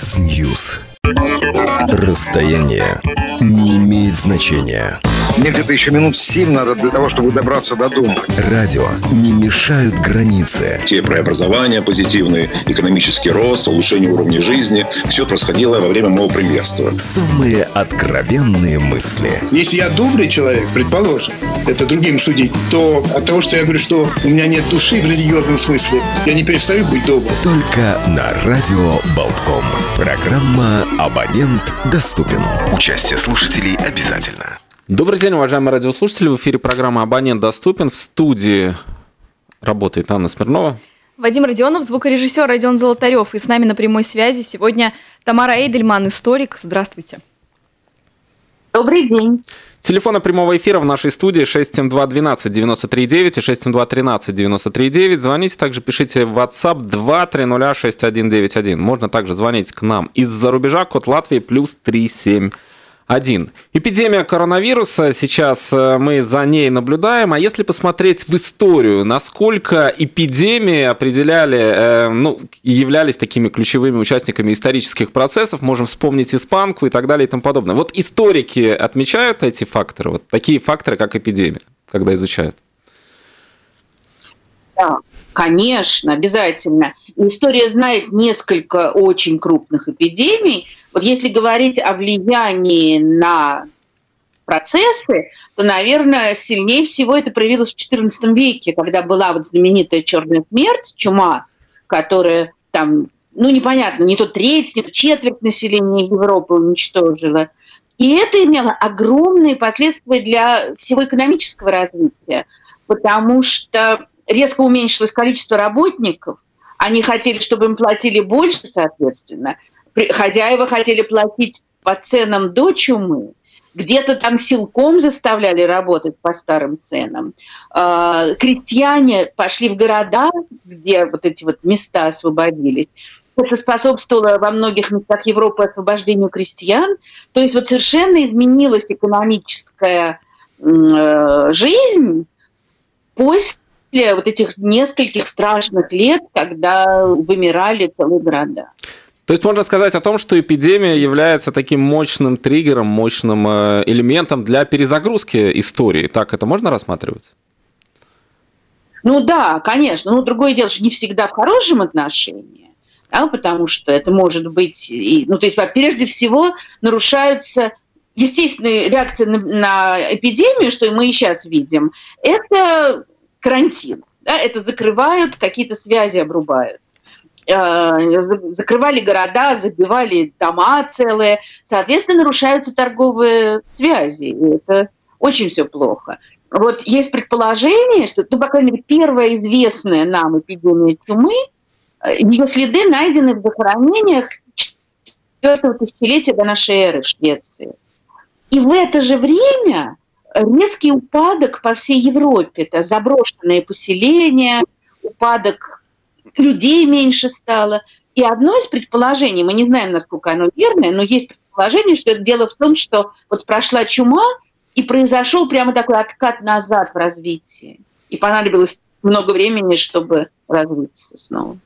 Mixnews. Расстояние не имеет значения. Мне где-то еще минут 7 надо для того, чтобы добраться до дома. Радио не мешают границы. Те преобразования позитивные, экономический рост, улучшение уровня жизни. Все происходило во время моего премьерства. Самые откровенные мысли. Если я добрый человек, предположим, это другим судить, то от того, что я говорю, что у меня нет души в религиозном смысле, я не перестаю быть добрым. Только на Радио Baltkom. Программа «Абонент доступен». Участие слушателей обязательно. Добрый день, уважаемые радиослушатели. В эфире программа «Абонент доступен». В студии работает Анна Смирнова. Вадим Родионов, звукорежиссер Радион Золотарев. И с нами на прямой связи сегодня Тамара Эйдельман, историк. Здравствуйте. Добрый день. Телефоны прямого эфира в нашей студии 672-12-93-9 и 672-13-93-9. Звоните, также пишите в WhatsApp 2-300-6191. Можно также звонить к нам из-за рубежа, код Латвии +371. Эпидемия коронавируса, сейчас мы за ней наблюдаем, а если посмотреть в историю, насколько эпидемии определяли, являлись такими ключевыми участниками исторических процессов, можем вспомнить испанку и так далее и тому подобное. Вот историки отмечают эти факторы, вот такие факторы, как эпидемия, когда изучают? Да. Конечно, обязательно. История знает несколько очень крупных эпидемий. Вот если говорить о влиянии на процессы, то, наверное, сильнее всего это проявилось в XIV веке, когда была вот знаменитая черная смерть, чума, которая там, непонятно, не то треть, не то четверть населения Европы уничтожила. И это имело огромные последствия для всего экономического развития, потому что резко уменьшилось количество работников, они хотели, чтобы им платили больше, соответственно. Хозяева хотели платить по ценам до чумы, где-то там силком заставляли работать по старым ценам. Крестьяне пошли в города, где вот эти вот места освободились. Это способствовало во многих местах Европы освобождению крестьян. То есть вот совершенно изменилась экономическая жизнь после вот этих нескольких страшных лет, когда вымирали целые города. То есть можно сказать о том, что эпидемия является таким мощным триггером, мощным элементом для перезагрузки истории. Так это можно рассматривать? Да, конечно. Другое дело, что не всегда в хорошем отношении, да, потому что это может быть... прежде всего, нарушаются... Естественная реакция на эпидемию, что мы и сейчас видим, это... карантин. Да, это закрывают, какие-то связи обрубают. Закрывали города, забивали дома целые. Соответственно, нарушаются торговые связи. И это очень все плохо. Вот есть предположение, что, по крайней мере, первая известная нам эпидемия чумы, ее следы найдены в захоронениях 4-го тысячелетия до нашей эры в Швеции. И в это же время... резкий упадок по всей Европе. Это заброшенные поселения, упадок людей меньше стало. И одно из предположений, мы не знаем, насколько оно верное, но есть предположение, что это дело в том, что вот прошла чума, и произошел прямо такой откат назад в развитии. И понадобилось много времени, чтобы развиться снова.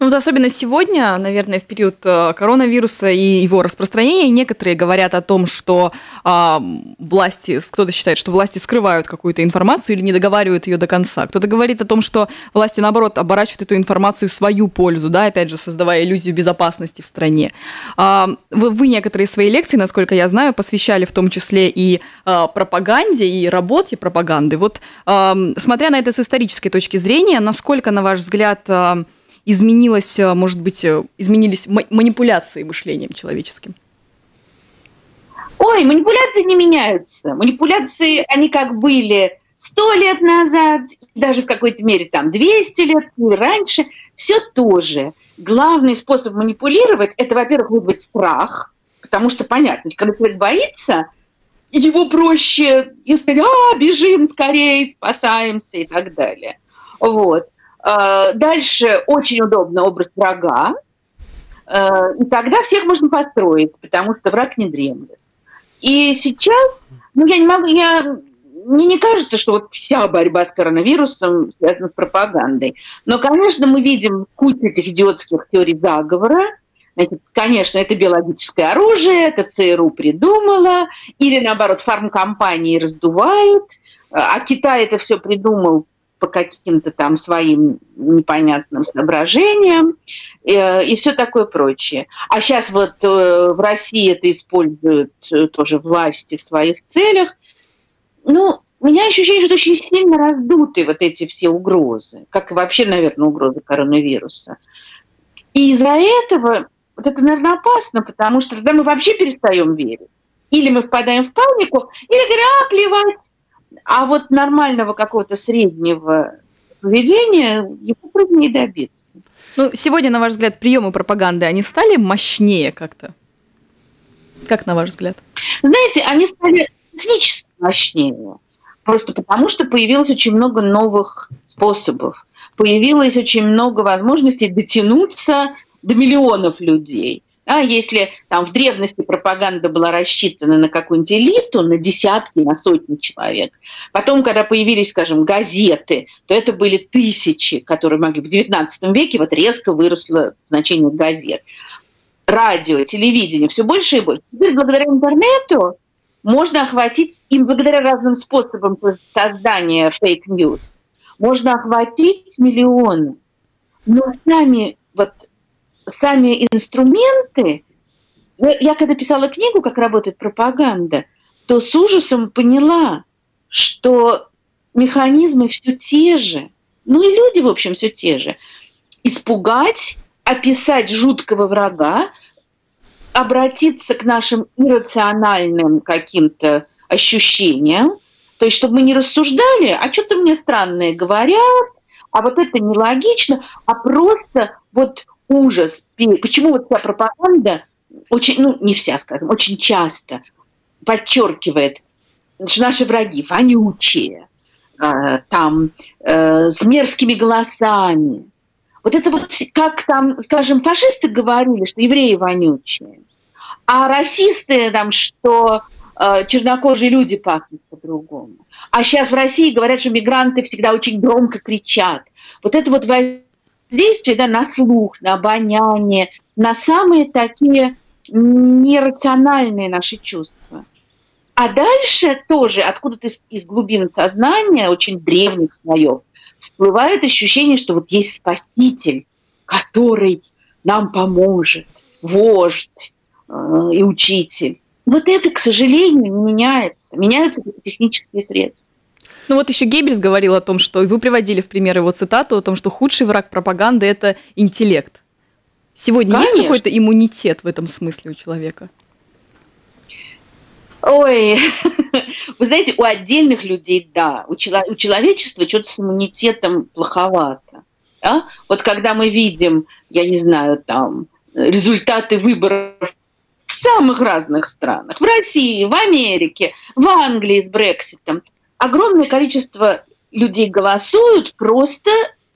Особенно сегодня, наверное, в период коронавируса и его распространения, некоторые говорят о том, что власти, кто-то считает, что власти скрывают какую-то информацию или не договаривают ее до конца. Кто-то говорит о том, что власти, наоборот, оборачивают эту информацию в свою пользу, да, опять же, создавая иллюзию безопасности в стране. Вы некоторые свои лекции, насколько я знаю, посвящали в том числе и пропаганде, и работе пропаганды. Вот, смотря на это с исторической точки зрения, насколько, на ваш взгляд, изменились манипуляции мышлением человеческим? Ой, манипуляции не меняются. Манипуляции, они как были 100 лет назад, даже в какой-то мере там 200 лет и раньше. Все то же. Главный способ манипулировать – это, во-первых, вызвать страх, потому что, понятно, когда человек боится, его проще сказать: бежим скорее, спасаемся и так далее. Вот. Дальше очень удобно образ врага, и тогда всех можно построить, потому что враг не дремлет. И сейчас, мне не кажется, что вот вся борьба с коронавирусом связана с пропагандой. Но, конечно, мы видим кучу этих идиотских теорий заговора, Значит, конечно, это биологическое оружие, это ЦРУ придумала, или, наоборот, фармкомпании раздувают, а Китай это все придумал по каким-то там своим непонятным соображениям и все такое прочее. А сейчас вот в России это используют тоже власти в своих целях. Ну, у меня ощущение, что очень сильно раздуты вот эти все угрозы, как и вообще, наверное, угрозы коронавируса. И из-за этого, вот это, наверное, опасно, потому что тогда мы вообще перестаем верить. Или мы впадаем в панику, или говорим, а, плевать. А вот нормального какого-то среднего поведения его просто не добиться. Ну, сегодня, на ваш взгляд, приемы пропаганды, они стали мощнее как-то? Как, на ваш взгляд? Знаете, они стали технически мощнее. Просто потому, что появилось очень много новых способов. Появилось очень много возможностей дотянуться до миллионов людей. А если там в древности пропаганда была рассчитана на какую-нибудь элиту, на десятки, на сотни человек, потом, когда появились, скажем, газеты, то это были тысячи, которые могли. В XIX веке вот резко выросло значение газет. Радио, телевидение, все больше и больше. Теперь благодаря интернету можно охватить, и благодаря разным способам создания фейк-ньюс, можно охватить миллионы. Но сами вот... Сами инструменты, я когда писала книгу «Как работает пропаганда», то с ужасом поняла, что механизмы все те же, ну и люди, в общем, все те же. Испугать, описать жуткого врага, обратиться к нашим иррациональным каким-то ощущениям, то есть чтобы мы не рассуждали, а что-то мне странное говорят, а вот это нелогично, а просто вот... Ужас. Почему вот вся пропаганда очень, ну не вся, скажем, очень часто подчеркивает, что наши враги вонючие, там с мерзкими голосами. Вот это вот как там, скажем, фашисты говорили, что евреи вонючие, а расисты там, что чернокожие люди пахнут по-другому. А сейчас в России говорят, что мигранты всегда очень громко кричат. Вот это вот действие, да, на слух, на обоняние, на самые такие нерациональные наши чувства. А дальше тоже откуда-то из глубин сознания, очень древних слоев, всплывает ощущение, что вот есть спаситель, который нам поможет, вождь и учитель. Вот это, к сожалению, меняется. Меняются технические средства. Ну вот еще Геббельс говорил о том, что, и вы приводили в пример его цитату, о том, что худший враг пропаганды – это интеллект. Сегодня Конечно. Есть какой-то иммунитет в этом смысле у человека? Ой, вы знаете, у отдельных людей, да, у человечества что-то с иммунитетом плоховато. Да? Вот когда мы видим, я не знаю, там, результаты выборов в самых разных странах, в России, в Америке, в Англии с Брекситом, огромное количество людей голосуют, просто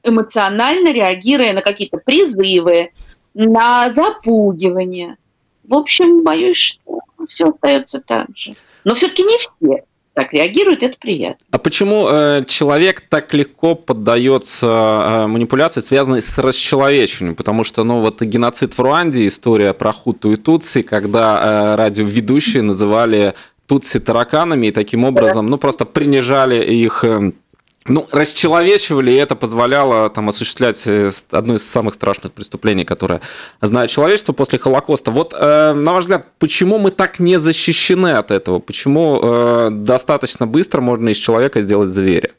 эмоционально реагируя на какие-то призывы, на запугивание. В общем, боюсь, что все остается так же. Но все-таки не все так реагируют, это приятно. А почему человек так легко поддается манипуляции, связанной с расчеловечением? Потому что, ну, вот геноцид в Руанде, история про хуту и тутси, когда радиоведущие называли... тутси тараканами и таким образом, ну, просто принижали их, ну, расчеловечивали, и это позволяло там осуществлять одно из самых страшных преступлений, которое знает человечество после Холокоста. Вот, на ваш взгляд, почему мы так не защищены от этого? Почему достаточно быстро можно из человека сделать зверя?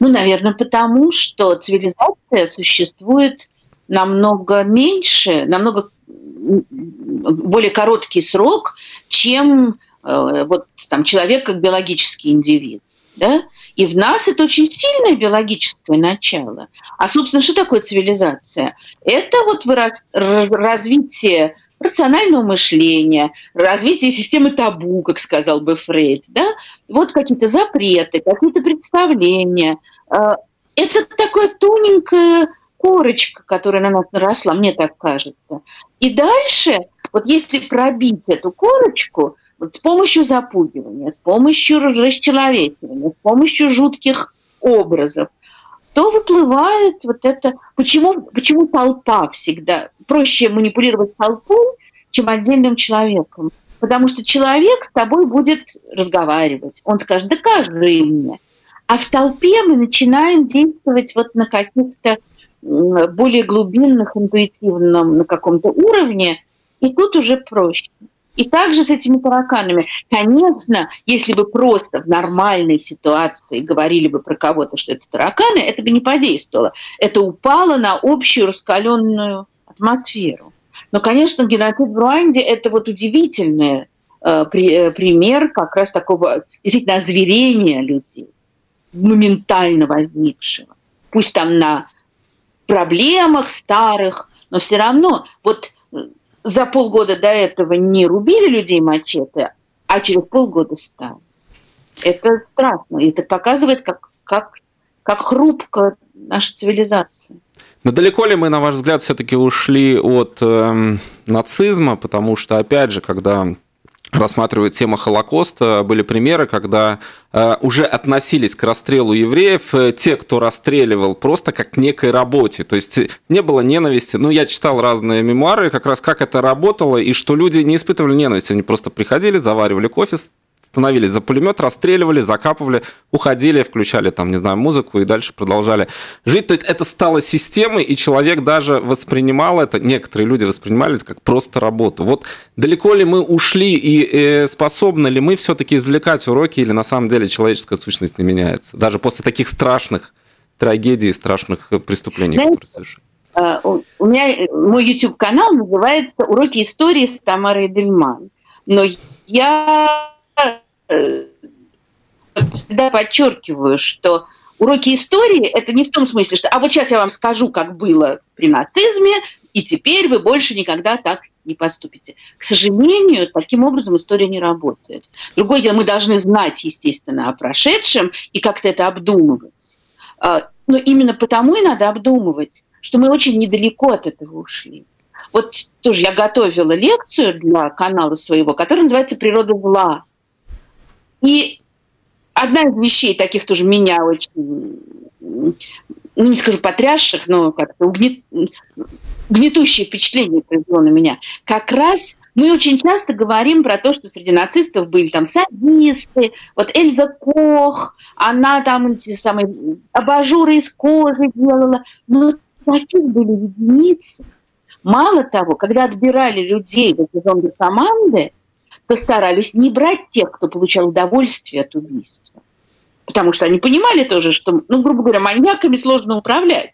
Ну, наверное, потому что цивилизация существует намного меньше, намного более короткий срок, чем вот, там, человек как биологический индивид. Да? И в нас это очень сильное биологическое начало. А, собственно, что такое цивилизация? Это вот развитие рационального мышления, развитие системы табу, как сказал бы Фрейд. Да? Вот какие-то запреты, какие-то представления. Это такое тоненькое... корочка, которая на нас наросла, мне так кажется. И дальше, вот если пробить эту корочку, вот с помощью запугивания, с помощью расчеловечивания, с помощью жутких образов, то выплывает вот это... Почему толпа всегда? Проще манипулировать толпой, чем отдельным человеком. Потому что человек с тобой будет разговаривать. Он скажет: да каждый мне. А в толпе мы начинаем действовать вот на каких-то более глубинных, интуитивном, на каком-то уровне, и тут уже проще. И также с этими тараканами. Конечно, если бы просто в нормальной ситуации говорили бы про кого-то, что это тараканы, это бы не подействовало. Это упало на общую раскаленную атмосферу. Но, конечно, геноцид в Руанде — это вот удивительный пример как раз такого действительно озверения людей, моментально возникшего. Пусть там на проблемах старых, но все равно вот... За полгода до этого не рубили людей мачете, а через полгода стало. Это страшно. И это показывает, как хрупка наша цивилизация. Но далеко ли мы, на ваш взгляд, все-таки ушли от нацизма? Потому что, опять же, когда рассматривают тему Холокоста, были примеры, когда уже относились к расстрелу евреев те, кто расстреливал, просто как к некой работе. То есть не было ненависти. Ну, я читал разные мемуары, как раз как это работало, и что люди не испытывали ненависти. Они просто приходили, заваривали кофе, становились за пулемет, расстреливали, закапывали, уходили, включали там, не знаю, музыку и дальше продолжали жить. То есть это стало системой, и человек даже воспринимал это, некоторые люди воспринимали это как просто работу. Вот далеко ли мы ушли и способны ли мы все-таки извлекать уроки, или на самом деле человеческая сущность не меняется, даже после таких страшных трагедий, страшных преступлений, которые совершили? У меня мой YouTube-канал называется «Уроки истории с Тамарой Эйдельман». Но я всегда подчеркиваю, что уроки истории — это не в том смысле, что «а вот сейчас я вам скажу, как было при нацизме, и теперь вы больше никогда так не поступите». К сожалению, таким образом история не работает. Другое дело, мы должны знать, естественно, о прошедшем и как-то это обдумывать. Но именно потому и надо обдумывать, что мы очень недалеко от этого ушли. Вот тоже я готовила лекцию для канала своего, которая называется «Природа зла». И одна из вещей таких тоже меня очень, ну не скажу потрясших, но как-то гнетущее впечатление произвело на меня. Как раз мы очень часто говорим про то, что среди нацистов были там садисты, вот Эльза Кох, она там эти самые абажуры из кожи делала. Но таких были единицы. Мало того, когда отбирали людей в эти зомби-команды, то старались не брать тех, кто получал удовольствие от убийства. Потому что они понимали тоже, что, ну, грубо говоря, маньяками сложно управлять.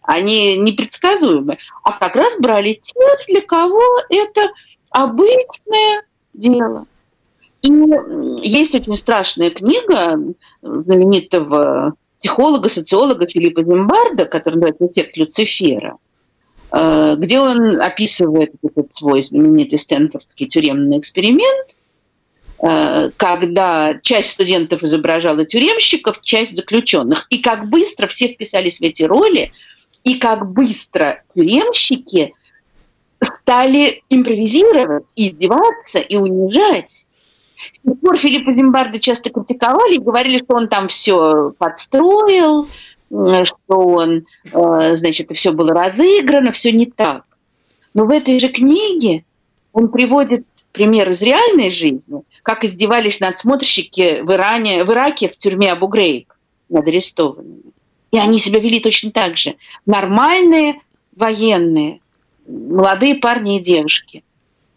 Они непредсказуемы. А как раз брали тех, для кого это обычное дело. И есть очень страшная книга знаменитого психолога, социолога Филиппа Зимбардо, который называется «Эффект Люцифера», где он описывает этот свой знаменитый Стэнфордский тюремный эксперимент, когда часть студентов изображала тюремщиков, часть заключенных. И как быстро все вписались в эти роли, и как быстро тюремщики стали импровизировать, издеваться и унижать. С тех пор Филиппа Зимбардо часто критиковали и говорили, что он там все подстроил, что он, значит, все было разыграно, все не так. Но в этой же книге он приводит пример из реальной жизни, как издевались надсмотрщики в Ираке в тюрьме Абу-Грейб над арестованными. И они себя вели точно так же. Нормальные военные, молодые парни и девушки,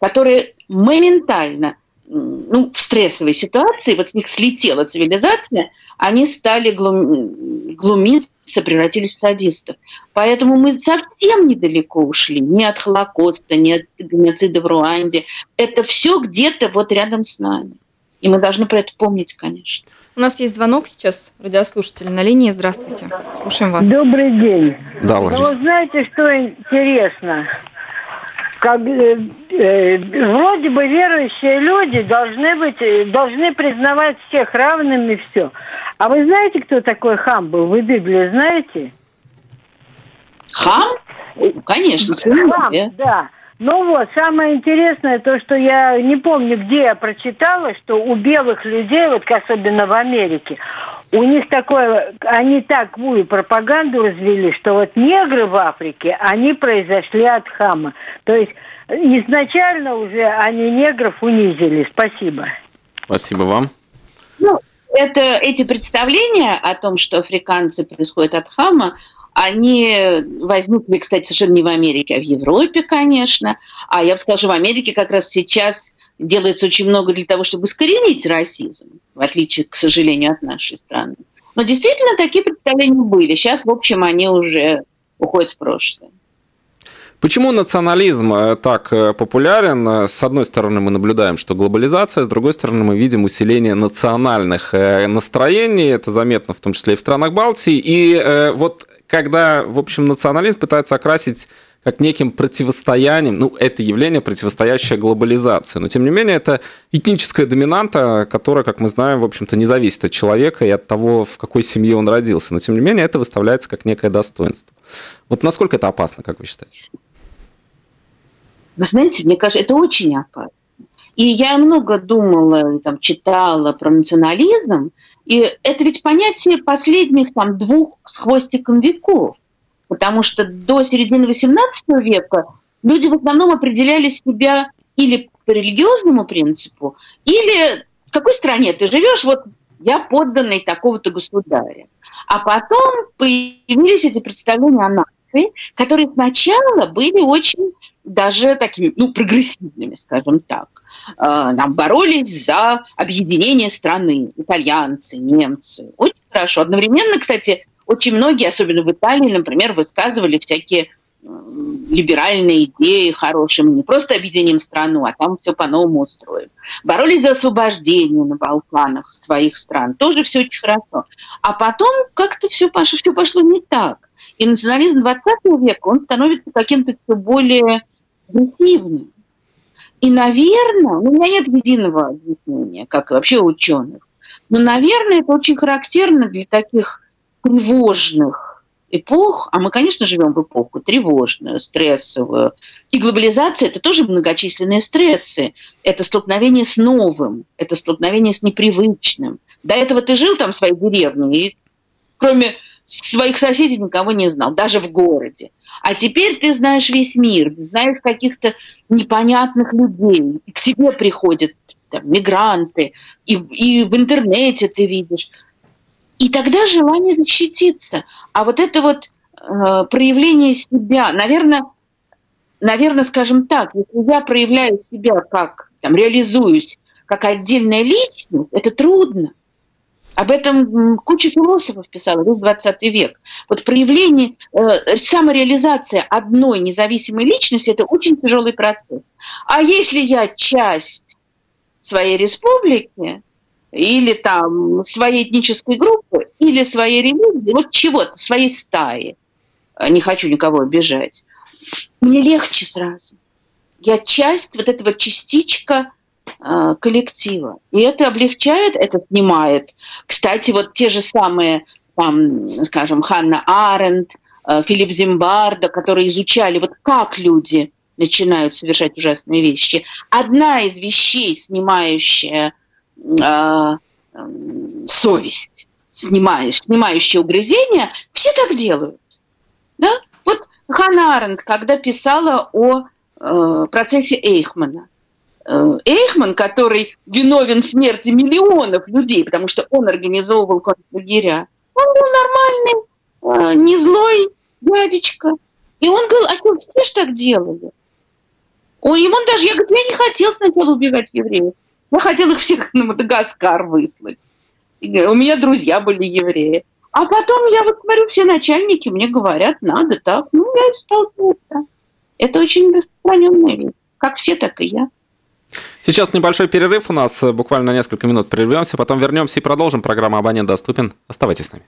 которые моментально, ну, в стрессовой ситуации, вот с них слетела цивилизация, они стали глумиться, превратились в садистов. Поэтому мы совсем недалеко ушли, ни от Холокоста, ни от геноцида в Руанде. Это все где-то вот рядом с нами. И мы должны про это помнить, конечно. У нас есть звонок сейчас, радиослушатель на линии. Здравствуйте. Слушаем вас. Добрый день. Да, вы знаете, что интересно? Как, вроде бы верующие люди должны признавать всех равными и все. А вы знаете, кто такой Хам был? Вы Библию знаете? Хам? Конечно. Хам, да. Ну вот, самое интересное то, что я не помню, где я прочитала, что у белых людей, вот особенно в Америке, У них такое, они такую пропаганду развели, что вот негры в Африке, они произошли от хама. То есть изначально уже они негров унизили. Спасибо. Спасибо вам. Ну, это, эти представления о том, что африканцы происходят от хама, они возникли, кстати, совершенно не в Америке, а в Европе, конечно. А я бы сказала, в Америке как раз сейчас делается очень много для того, чтобы искоренить расизм, в отличие, к сожалению, от нашей страны. Но действительно такие представления были. Сейчас, в общем, они уже уходят в прошлое. Почему национализм так популярен? С одной стороны, мы наблюдаем, что глобализация, с другой стороны, мы видим усиление национальных настроений. Это заметно в том числе и в странах Балтии. И вот когда, в общем, национализм пытаются окрасить как неким противостоянием, ну, это явление, противостоящее глобализации. Но, тем не менее, это этническая доминанта, которая, как мы знаем, в общем-то, не зависит от человека и от того, в какой семье он родился. Но, тем не менее, это выставляется как некое достоинство. Вот насколько это опасно, как вы считаете? Вы знаете, мне кажется, это очень опасно. И я много думала, там, читала про национализм, и это ведь понятие последних там, 2 с хвостиком веков. Потому что до середины XVIII века люди в основном определяли себя или по религиозному принципу, или в какой стране ты живешь, вот я подданный такого-то государя. А потом появились эти представления о нации, которые сначала были очень даже такими, ну, прогрессивными, скажем так. Нам боролись за объединение страны, итальянцы, немцы. Очень хорошо. Одновременно, кстати, очень многие, особенно в Италии, например, высказывали всякие либеральные идеи хорошие. Мы не просто объединим страну, а там все по-новому устроим. Боролись за освобождение на Балканах своих стран. Тоже все очень хорошо. А потом как-то все пошло не так. И национализм XX века, он становится каким-то все более агрессивным. И, наверное, у меня нет единого объяснения, как и вообще у ученых, но, наверное, это очень характерно для таких тревожных эпох, а мы, конечно, живем в эпоху тревожную, стрессовую. И глобализация – это тоже многочисленные стрессы. Это столкновение с новым, это столкновение с непривычным. До этого ты жил там в своей деревне, и кроме своих соседей никого не знал, даже в городе. А теперь ты знаешь весь мир, знаешь каких-то непонятных людей. И к тебе приходят там, мигранты, и в интернете ты видишь. И тогда желание защититься. А вот это вот проявление себя, наверное, скажем так, если я проявляю себя как, там, реализуюсь как отдельная личность, это трудно. Об этом куча философов писала в XX век. Вот проявление, самореализация одной независимой личности – это очень тяжелый процесс. А если я часть своей республики, или там своей этнической группы, или своей религии, вот чего-то, своей стаи. Не хочу никого обижать. Мне легче сразу. Я часть вот этого частичка коллектива. И это облегчает, это снимает. Кстати, вот те же самые, там, скажем, Ханна Арендт, Филипп Зимбардо, которые изучали, вот как люди начинают совершать ужасные вещи. Одна из вещей, снимающая совесть, снимающее угрызение, все так делают. Да? Вот Ханна Арендт, когда писала о процессе Эйхмана. Эйхман, который виновен в смерти миллионов людей, потому что он организовывал концлагеря, он был нормальный, не злой дядечка. И он говорил, а что, все ж так делали? Ему даже, я говорю, я не хотел сначала убивать евреев. Я хотел их всех на Мадагаскар выслать. У меня друзья были евреи. А потом я вот смотрю, все начальники мне говорят, надо так. Ну, я и столкнулся. Это очень распространенная вещь. Как все, так и я. Сейчас небольшой перерыв у нас. Буквально несколько минут прервемся, потом вернемся и продолжим. Программа «Абонент доступен». Оставайтесь с нами.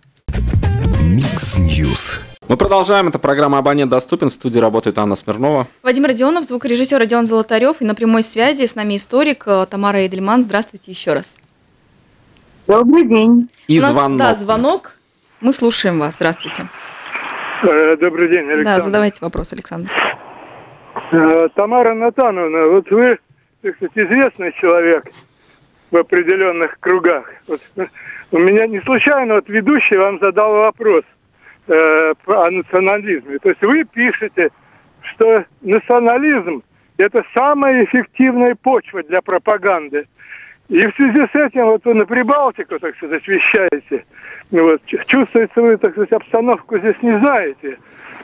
Mixnews. Мы продолжаем. Это программа «Абонент доступен». В студии работает Анна Смирнова. Вадим Родионов, звукорежиссер Радион Золотарев. И на прямой связи с нами историк Тамара Эйдельман. Здравствуйте еще раз. Добрый день. И у нас, звонок. Да, звонок. Мы слушаем вас. Здравствуйте. Добрый день, Александр. Да, задавайте вопрос, Александр. Тамара Натановна, вот вы, так сказать, известный человек. в определенных кругах. Вот, у меня не случайно вот ведущий вам задал вопрос о национализме. То есть вы пишете, что национализм – это самая эффективная почва для пропаганды. И в связи с этим вот вы на Прибалтику, так сказать, вещаете. Вот, чувствуется, вы, так сказать, обстановку здесь не знаете.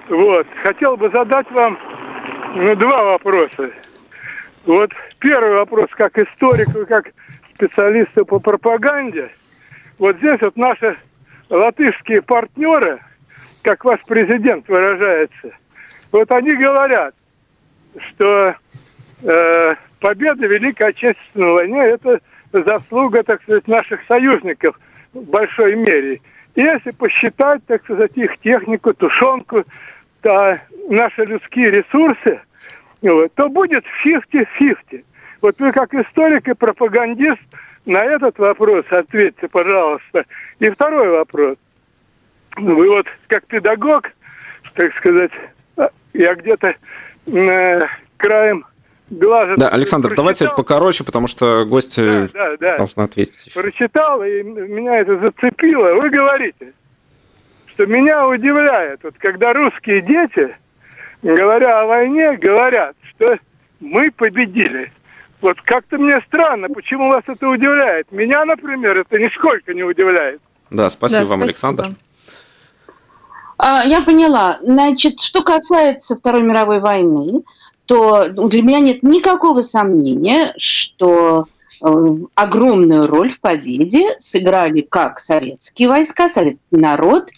Вот. Хотел бы задать вам два вопроса. Вот первый вопрос, как историку и как специалисту по пропаганде. Вот здесь вот наши латышские партнеры, как ваш президент выражается, вот они говорят, что победа Великой Отечественной войны – это заслуга, так сказать, наших союзников в большой мере. И если посчитать, так сказать, их технику, тушенку, то наши людские ресурсы, вот, то будет 50-50. Вот вы как историк и пропагандист на этот вопрос ответьте, пожалуйста. И второй вопрос. Вы вот как педагог, так сказать, я где-то краем глаза... Да, Александр, прочитал. Давайте покороче, потому что гости должны ответить. Прочитал, и меня это зацепило. Вы говорите, что меня удивляет, вот, когда русские дети, говоря о войне, говорят, что мы победили. Вот как-то мне странно, почему вас это удивляет. Меня, например, это нисколько не удивляет. Да, спасибо вам, Александр. Я поняла. Значит, что касается Второй мировой войны, то для меня нет никакого сомнения, что огромную роль в победе сыграли как советские войска, советский народ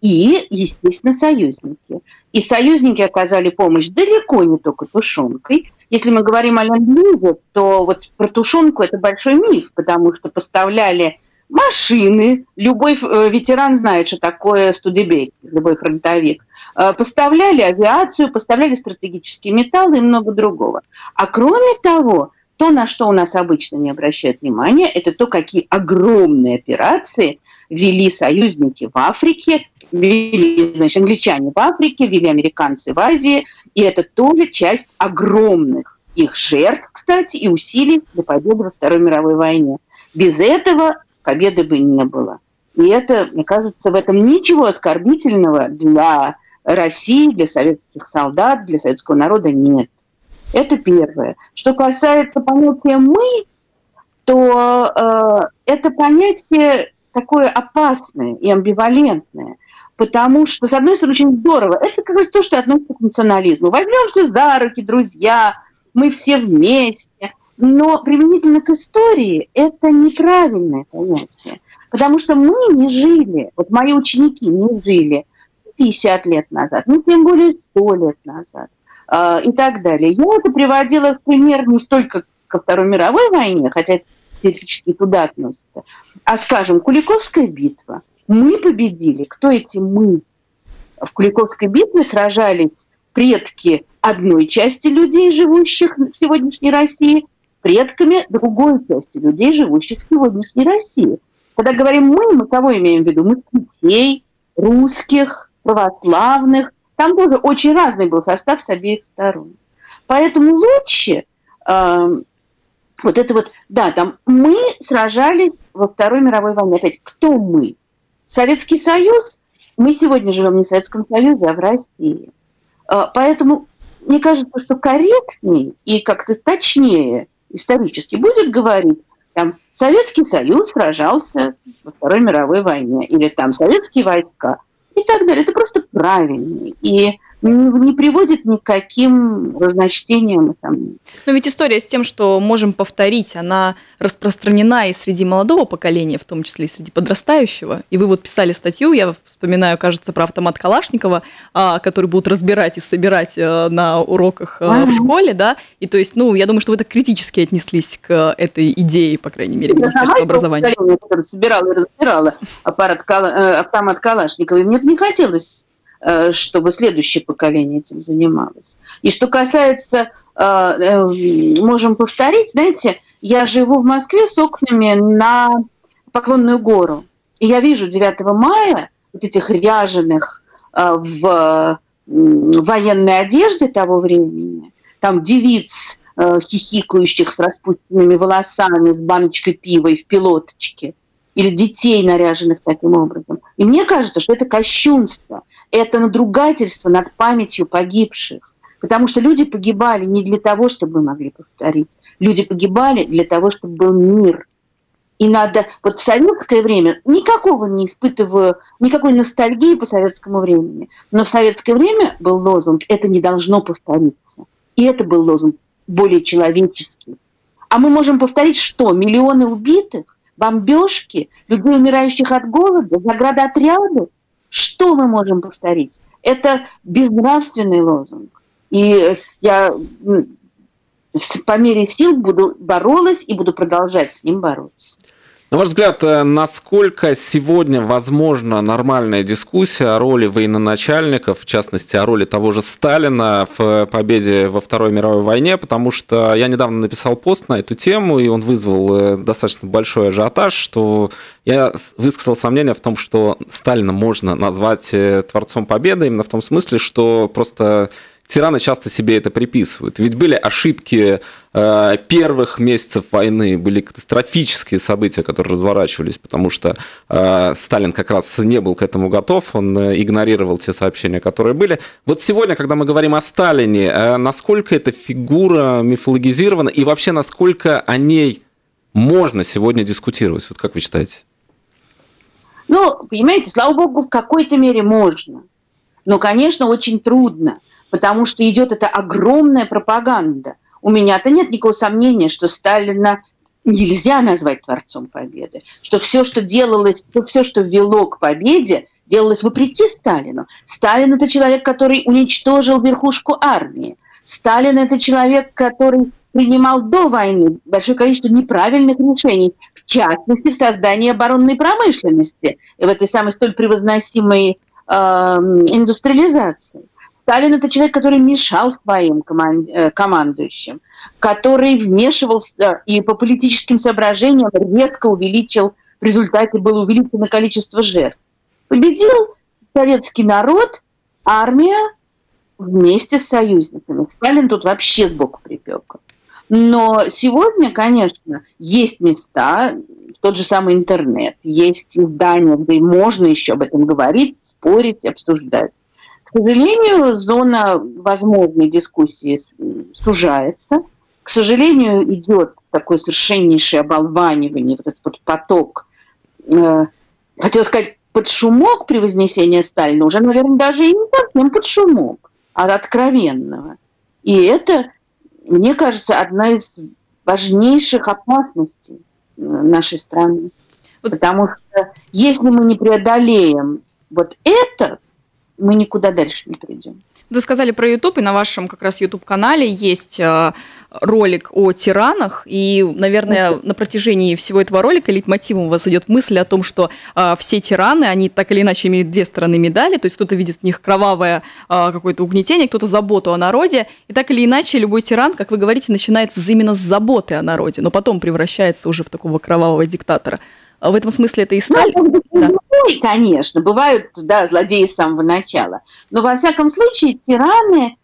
и, естественно, союзники. И союзники оказали помощь далеко не только тушенкой. Если мы говорим о ленд-лизе, то вот про тушенку это большой миф, потому что поставляли машины. Любой ветеран знает, что такое Студебейк, любой фронтовик. Поставляли авиацию, поставляли стратегические металлы и много другого. А кроме того, то, на что у нас обычно не обращают внимания, это то, какие огромные операции вели союзники в Африке, вели, значит, англичане в Африке, вели американцы в Азии, и это тоже часть огромных их жертв, кстати, и усилий для победы во Второй мировой войне. Без этого победы бы не было. И это, мне кажется, в этом ничего оскорбительного для России, для советских солдат, для советского народа нет. Это первое. Что касается понятия «мы», то это понятие такое опасное и амбивалентное, потому что, с одной стороны, очень здорово. Это как раз то, что относится к национализму. Возьмемся за руки, друзья, мы все вместе. Но применительно к истории это неправильное понятие, потому что мы не жили, вот мои ученики не жили 50 лет назад, ну тем более 100 лет назад. И так далее. Я это приводила в пример не столько ко Второй мировой войне, хотя теоретически туда относится, а, скажем, Куликовская битва. Мы победили. Кто эти мы? В Куликовской битве сражались предки одной части людей, живущих в сегодняшней России, предками другой части людей, живущих в сегодняшней России. Когда говорим «мы» кого имеем в виду? Мы детей, русских, православных. Там тоже очень разный был состав с обеих сторон. Поэтому лучше вот это вот, да, там мы сражались во Второй мировой войне. Опять, кто мы? Советский Союз, мы сегодня живем не в Советском Союзе, а в России. Поэтому мне кажется, что корректнее и как-то точнее исторически будет говорить, там Советский Союз сражался во Второй мировой войне, или там советские войска. И так далее. Это просто правильно. И не приводит ни к каким разночтениям. Но ведь история с тем, что можем повторить, она распространена и среди молодого поколения, в том числе и среди подрастающего. И вы вот писали статью, я вспоминаю, кажется, про автомат Калашникова, который будут разбирать и собирать на уроках в школе, да? И то есть, ну, я думаю, что вы так критически отнеслись к этой идее, по крайней мере, Министерства образования. Я собирала и разбирала автомат Калашникова, и мне бы не хотелось, чтобы следующее поколение этим занималось. И что касается, можем повторить, знаете, я живу в Москве с окнами на Поклонную гору. И я вижу 9 мая вот этих ряженых в военной одежде того времени, там девиц хихикающих с распущенными волосами, с баночкой пива и в пилоточке, или детей, наряженных таким образом. И мне кажется, что это кощунство, это надругательство над памятью погибших. Потому что люди погибали не для того, чтобы мы могли повторить. Люди погибали для того, чтобы был мир. И надо... Вот в советское время никакого не испытываю, никакой ностальгии по советскому времени. Но в советское время был лозунг «это не должно повториться». И это был лозунг более человеческий. А мы можем повторить что? Миллионы убитых, бомбежки, людей, умирающих от голода, заградотряды? Что мы можем повторить? Это безнравственный лозунг. И я по мере сил буду боролась и буду продолжать с ним бороться. На ваш взгляд, насколько сегодня возможна нормальная дискуссия о роли военачальников, в частности, о роли того же Сталина в победе во Второй мировой войне? Потому что я недавно написал пост на эту тему, и он вызвал достаточно большой ажиотаж, что я высказал сомнение в том, что Сталина можно назвать творцом победы, именно в том смысле, что просто... Тираны часто себе это приписывают. Ведь были ошибки первых месяцев войны, были катастрофические события, которые разворачивались, потому что Сталин как раз не был к этому готов, он игнорировал те сообщения, которые были. Вот сегодня, когда мы говорим о Сталине, насколько эта фигура мифологизирована и вообще насколько о ней можно сегодня дискутировать? Вот как вы считаете? Ну, понимаете, слава богу, в какой-то мере можно. Но, конечно, очень трудно. Потому что идет эта огромная пропаганда. У меня-то нет никакого сомнения, что Сталина нельзя назвать творцом победы. Что все, что делалось, все, что вело к победе, делалось вопреки Сталину. Сталин – это человек, который уничтожил верхушку армии. Сталин – это человек, который принимал до войны большое количество неправильных решений, в частности, в создании оборонной промышленности и в этой самой столь превозносимой индустриализации. Сталин – это человек, который мешал своим командующим, который вмешивался и по политическим соображениям резко увеличил, в результате было увеличено количество жертв. Победил советский народ, армия вместе с союзниками. Сталин тут вообще сбоку припёк. Но сегодня, конечно, есть места, тот же самый интернет, есть издания, где можно еще об этом говорить, спорить, обсуждать. К сожалению, зона возможной дискуссии сужается. К сожалению, идет такое совершеннейшее оболванивание, вот этот вот поток. Хотела сказать, под шумок превознесения Сталина уже, наверное, даже и не совсем под шумок, а откровенного. И это, мне кажется, одна из важнейших опасностей нашей страны. Потому что если мы не преодолеем вот это, мы никуда дальше не придем. Вы сказали про YouTube, и на вашем как раз YouTube-канале есть ролик о тиранах, и, наверное, на протяжении всего этого ролика лейтмотивом у вас идет мысль о том, что все тираны, они так или иначе имеют две стороны медали, то есть кто-то видит в них кровавое какое-то угнетение, кто-то заботу о народе, и так или иначе любой тиран, как вы говорите, начинается именно с заботы о народе, но потом превращается уже в такого кровавого диктатора. В этом смысле это и Сталин? Ну, да. Конечно, бывают, да, злодеи с самого начала. Но, во всяком случае, тираны,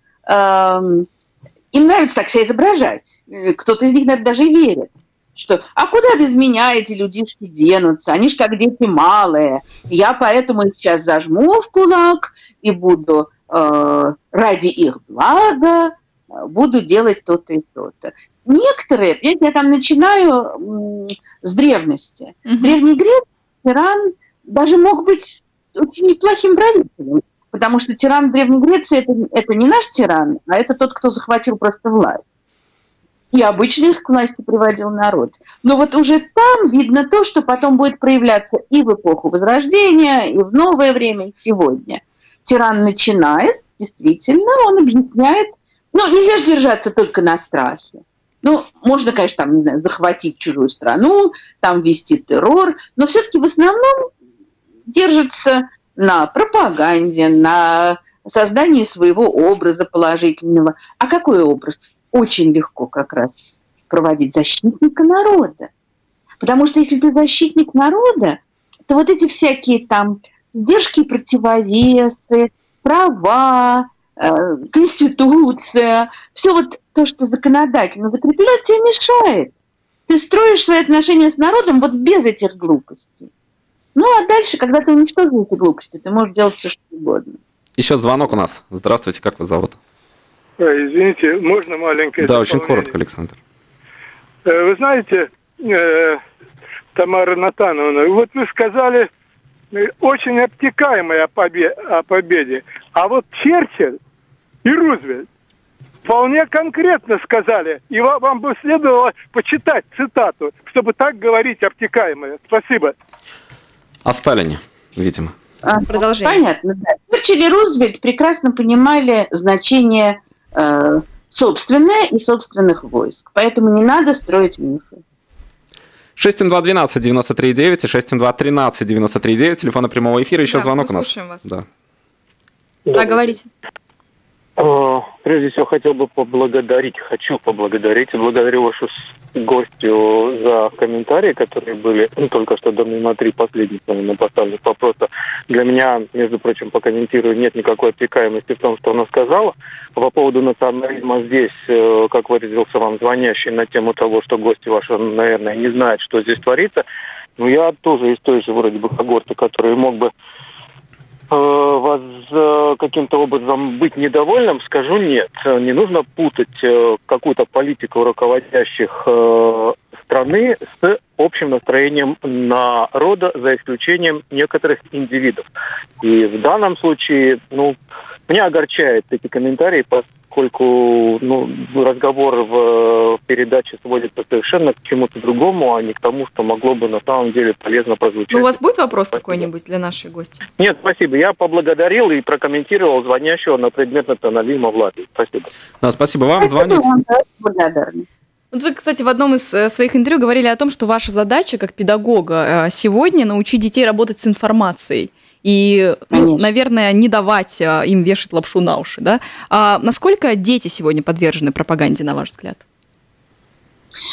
им нравится так себя изображать. Кто-то из них, наверное, даже верит, что «а куда без меня эти людишки денутся? Они же как дети малые. Я поэтому их сейчас зажму в кулак и буду ради их блага буду делать то-то и то-то». Некоторые, понимаете, я там начинаю с древности. В Древней Греции тиран даже мог быть очень неплохим правителем, потому что тиран в Древней Греции это не наш тиран, а это тот, кто захватил просто власть. И обычно их к власти приводил народ. Но вот уже там видно то, что потом будет проявляться и в эпоху Возрождения, и в новое время, и сегодня. Тиран начинает, действительно, он объясняет, ну, нельзя же держаться только на страхе. Ну, можно, конечно, там, не знаю, захватить чужую страну, там вести террор, но все-таки в основном держится на пропаганде, на создании своего образа положительного. А какой образ? Очень легко как раз проводить защитника народа. Потому что если ты защитник народа, то вот эти всякие там сдержки, противовесы, права, Конституция, все вот то, что законодательно закреплено, тебе мешает. Ты строишь свои отношения с народом вот без этих глупостей. Ну, а дальше, когда ты уничтожил эти глупости, ты можешь делать все, что угодно. Еще звонок у нас. Здравствуйте, как вас зовут? Извините, можно маленькое дополнение? Да, очень коротко, Александр. Вы знаете, Тамара Натановна, вот вы сказали очень обтекаемое о победе. А вот Черчилль и Рузвельт вполне конкретно сказали, и вам бы следовало почитать цитату, чтобы так говорить обтекаемое. Спасибо. О Сталине, видимо. Продолжение. Понятно, да. Черчилль и Рузвельт прекрасно понимали значение собственное и собственных войск. Поэтому не надо строить мифы. 672-12-93-9 и 672-13-93-9. Телефона прямого эфира. Еще да, звонок у нас. Слушаем вас. Да. Да, говорите. Прежде всего, хотел бы поблагодарить, благодарю вашу гостью за комментарии, которые были, ну, только что до мимо три последних, наверное, поставленных вопроса. Для меня, между прочим, покомментирую, нет никакой отвлекаемости в том, что она сказала. По поводу национализма здесь, как выразился вам звонящий, на тему того, что гости ваши, наверное, не знают, что здесь творится. Но я тоже из той же, вроде бы, когорты, который мог бы вас каким-то образом быть недовольным, скажу нет. Не нужно путать какую-то политику руководящих страны с общим настроением народа, за исключением некоторых индивидов. И в данном случае, ну, меня огорчают эти комментарии, поскольку, ну, разговор в передаче сводится совершенно к чему-то другому, а не к тому, что могло бы на самом деле полезно прозвучать. Ну, у вас будет вопрос какой-нибудь для нашей гости? Нет, спасибо. Я поблагодарил и прокомментировал звонящего на предмет национализма в Латвии. Спасибо. Да, спасибо вам. Звоните. Вот вы, кстати, в одном из своих интервью говорили о том, что ваша задача как педагога сегодня научить детей работать с информацией. И, ну, наверное, не давать им вешать лапшу на уши. Да? А насколько дети сегодня подвержены пропаганде, на ваш взгляд?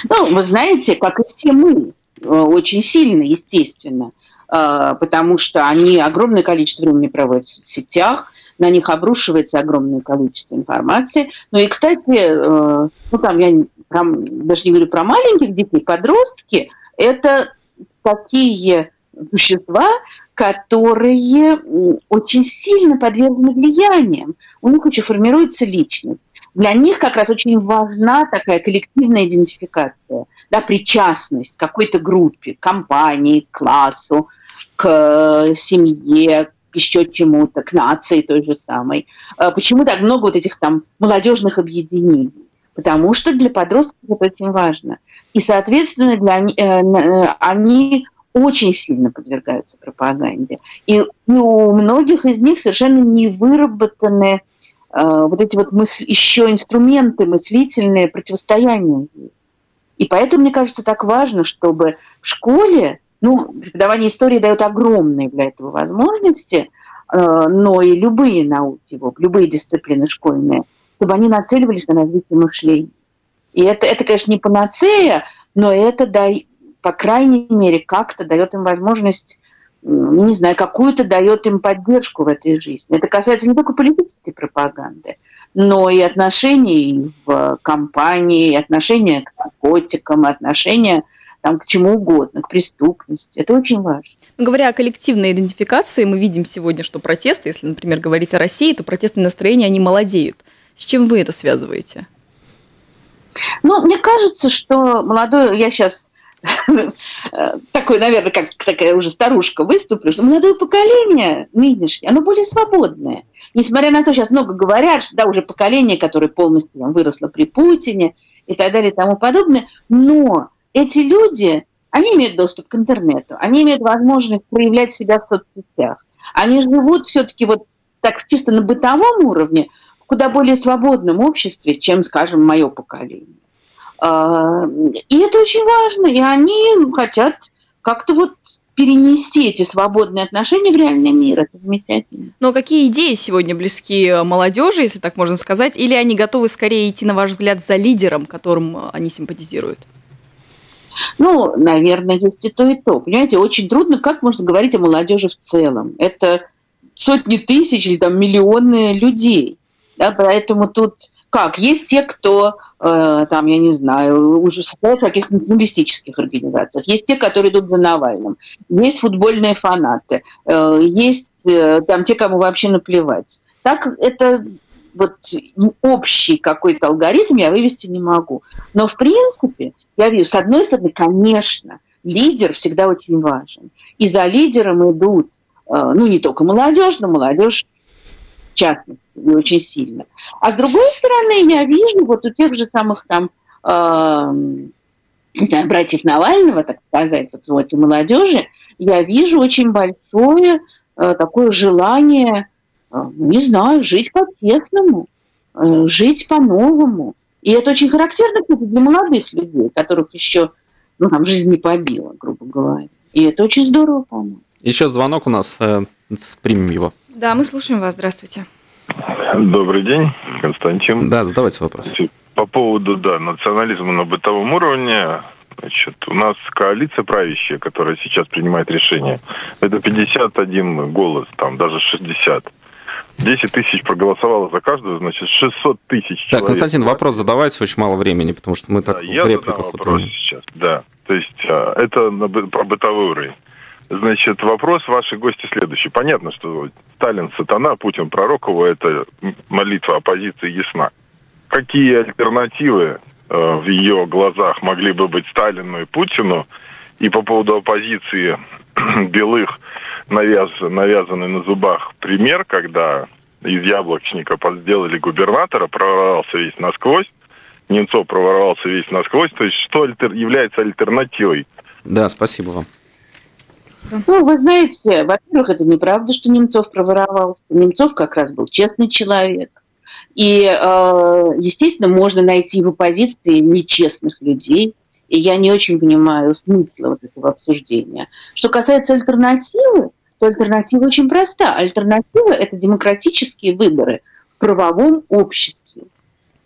Ну, вы знаете, как и все мы, очень сильно, естественно, потому что они огромное количество времени проводят в сетях, на них обрушивается огромное количество информации. Ну и, кстати, ну там я даже не говорю про маленьких детей, подростки, это такие существа, которые очень сильно подвержены влияниям. У них еще формируется личность. Для них как раз очень важна такая коллективная идентификация, да, причастность к какой-то группе, к компании, к классу, к семье, к еще чему-то, к нации той же самой. Почему так много вот этих там молодежных объединений? Потому что для подростков это очень важно. И, соответственно, они очень сильно подвергаются пропаганде. И у многих из них совершенно не выработаны вот эти вот еще инструменты мыслительные противостояния. И поэтому, мне кажется, так важно, чтобы в школе, ну, преподавание истории дает огромные для этого возможности, но и любые науки, любые дисциплины школьные, чтобы они нацеливались на развитие мышления. И это, конечно, не панацея, но это, да, по крайней мере, как-то дает им возможность, не знаю, какую-то дает им поддержку в этой жизни. Это касается не только политической пропаганды, но и отношений в компании, отношения к наркотикам, отношения там, к чему угодно, к преступности. Это очень важно. Говоря о коллективной идентификации, мы видим сегодня, что протесты, если, например, говорить о России, то протестные настроения, они молодеют. С чем вы это связываете? Ну, мне кажется, что молодое... Я сейчас такой, наверное, как такая уже старушка выступлю, что молодое поколение нынешнее, оно более свободное. Несмотря на то, сейчас много говорят, что да, уже поколение, которое полностью там выросло при Путине и так далее и тому подобное, но эти люди, они имеют доступ к интернету, они имеют возможность проявлять себя в соцсетях. Они живут все-таки вот так чисто на бытовом уровне, в куда более свободном обществе, чем, скажем, мое поколение. И это очень важно, и они хотят как-то вот перенести эти свободные отношения в реальный мир, это замечательно. Но какие идеи сегодня близки молодежи, если так можно сказать, или они готовы скорее идти, на ваш взгляд, за лидером, которым они симпатизируют? Ну, наверное, есть и то, и то. Понимаете, очень трудно, как можно говорить о молодежи в целом. Это сотни тысяч или там миллионы людей. Да, поэтому тут как? Есть те, кто, там, я не знаю, уже состоят в каких-то мистических организациях, есть те, которые идут за Навальным, есть футбольные фанаты, есть там те, кому вообще наплевать. Так это вот общий какой-то алгоритм я вывести не могу. Но, в принципе, я вижу, с одной стороны, конечно, лидер всегда очень важен. И за лидером идут, ну, не только молодежь, но молодежь в частности, и очень сильно. А с другой стороны, я вижу вот у тех же самых там, не знаю, братьев Навального, так сказать, вот у этой молодежи, я вижу очень большое такое желание, не знаю, жить по-тесному, жить по-новому. И это очень характерно, кстати, для молодых людей, которых еще, ну, там жизнь не побила, грубо говоря. И это очень здорово, по-моему. Еще звонок у нас, примем его. Да, мы слушаем вас, здравствуйте. Добрый день, Константин. Да, задавайте вопрос. По поводу, да, национализма на бытовом уровне, значит, у нас коалиция правящая, которая сейчас принимает решение, это 51 голос, там даже 60. 10 тысяч проголосовало за каждую, значит, 600 тысяч человек. Так, Константин, вопрос задавайте, очень мало времени, потому что мы так в репликах утонем. Да, то есть это про бытовой уровень. Значит, вопрос вашей гости следующий. Понятно, что Сталин сатана, Путин пророк его, это молитва оппозиции ясна. Какие альтернативы в ее глазах могли бы быть Сталину и Путину? И по поводу оппозиции белых навязанный на зубах пример, когда из яблочника сделали губернатора, прорвался весь насквозь, Немцов проворовался весь насквозь. То есть что является альтернативой? Да, спасибо вам. Ну, вы знаете, во-первых, это неправда, что Немцов проворовался. Немцов как раз был честный человек. И, естественно, можно найти в оппозиции нечестных людей. И я не очень понимаю смысла вот этого обсуждения. Что касается альтернативы, то альтернатива очень проста. Альтернатива – это демократические выборы в правовом обществе.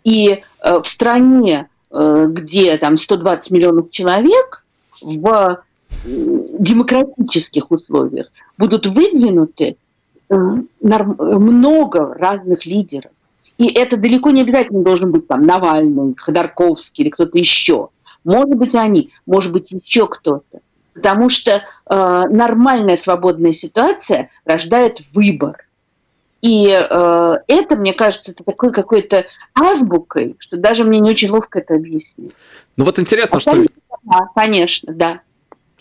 И в стране, где там 120 миллионов человек, в демократических условиях будут выдвинуты много разных лидеров. И это далеко не обязательно должен быть там Навальный, Ходорковский или кто-то еще. Может быть, они, может быть, еще кто-то. Потому что нормальная свободная ситуация рождает выбор. И это, мне кажется, это такой какой-то азбукой, что даже мне не очень ловко это объяснить. Ну вот интересно, что... Да, конечно, да.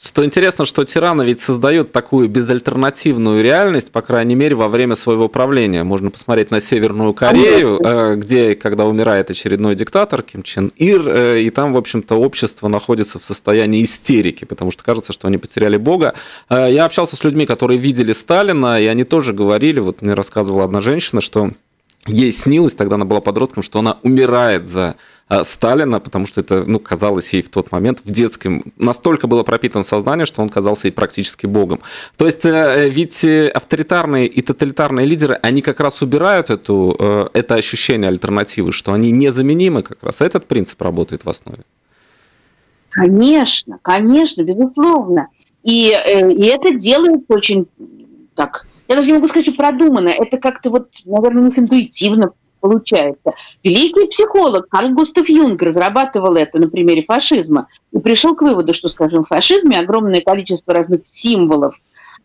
Что интересно, что тираны ведь создают такую безальтернативную реальность, по крайней мере, во время своего правления. Можно посмотреть на Северную Корею, где, когда умирает очередной диктатор, Ким Чен Ир, и там, в общем-то, общество находится в состоянии истерики, потому что кажется, что они потеряли Бога. Я общался с людьми, которые видели Сталина, и они тоже говорили, вот мне рассказывала одна женщина, что ей снилось, тогда она была подростком, что она умирает за Сталина, потому что это, ну, казалось ей в тот момент в детском. Настолько было пропитано сознание, что он казался ей практически богом. То есть ведь авторитарные и тоталитарные лидеры, они как раз убирают это ощущение альтернативы, что они незаменимы как раз. Этот принцип работает в основе. Конечно, конечно, безусловно. И это делают очень так... Я даже не могу сказать, что продумано. Это как-то вот, наверное, интуитивно получается. Великий психолог Карл Густав Юнг разрабатывал это на примере фашизма и пришел к выводу, что, скажем, в фашизме огромное количество разных символов,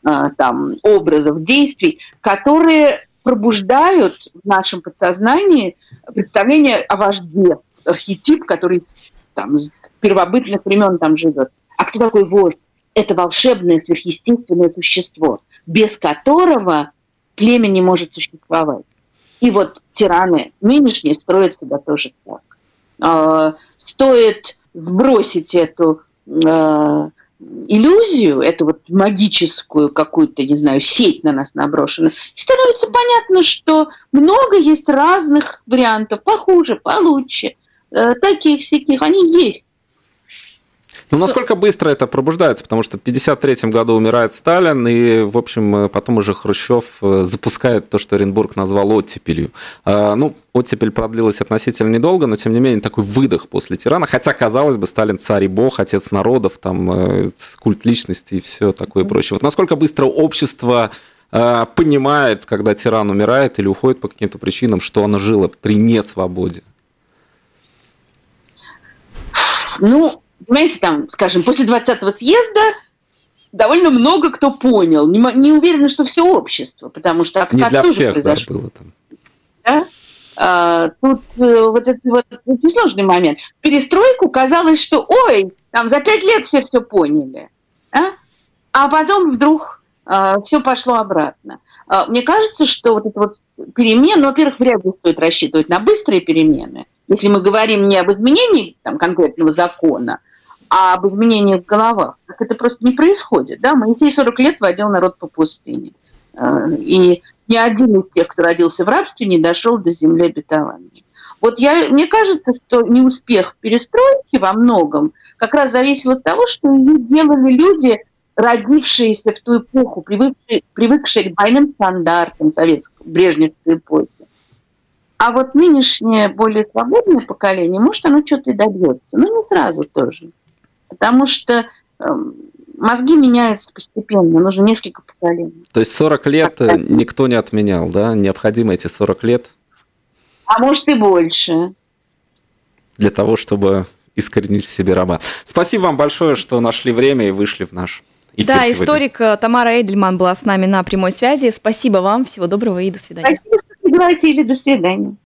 там, образов, действий, которые пробуждают в нашем подсознании представление о вожде, архетип, который там, с первобытных времен там живет. А кто такой вождь? Это волшебное сверхъестественное существо, без которого племя не может существовать. И вот тираны нынешние строят себя тоже так. Стоит сбросить эту иллюзию, эту вот магическую какую-то, не знаю, сеть на нас наброшенную, и становится понятно, что много есть разных вариантов, похуже, получше, таких-сяких, они есть. Ну, насколько быстро это пробуждается? Потому что в 1953 году умирает Сталин, и, в общем, потом уже Хрущев запускает то, что Оренбург назвал оттепелью. Ну, оттепель продлилась относительно недолго, но, тем не менее, такой выдох после тирана. Хотя, казалось бы, Сталин царь и бог, отец народов, там, культ личности и все такое прочее. Вот насколько быстро общество понимает, когда тиран умирает или уходит по каким-то причинам, что она жила при несвободе? Ну, понимаете, там, скажем, после 20-го съезда довольно много кто понял. Не уверена, что все общество, потому что откат тоже произошел. Да? Тут вот это вот очень сложный момент. В перестройку казалось, что ой, там за 5 лет все поняли. А потом вдруг все пошло обратно. Мне кажется, что вот эта вот перемена, во-первых, вряд ли стоит рассчитывать на быстрые перемены. Если мы говорим не об изменении там, конкретного закона, а об изменении в головах, так это просто не происходит. Да? Моисей 40 лет водил народ по пустыне. И ни один из тех, кто родился в рабстве, не дошел до земли обетованной. Вот мне кажется, что неуспех перестройки во многом как раз зависел от того, что ее делали люди, родившиеся в ту эпоху, привыкшие к двойным стандартам брежневской эпохи. А вот нынешнее, более свободное поколение, может, оно что-то и добьется. Но не сразу тоже. Потому что мозги меняются постепенно. Нужно несколько поколений. То есть 40 лет никто не отменял, да? Необходимо эти 40 лет? А может и больше. Для того, чтобы искоренить в себе раба. Спасибо вам большое, что нашли время и вышли в наш эфир сегодня. Историк Тамара Эйдельман была с нами на прямой связи. Спасибо вам. Всего доброго и до свидания. Спасибо. Пригласили. До свидания.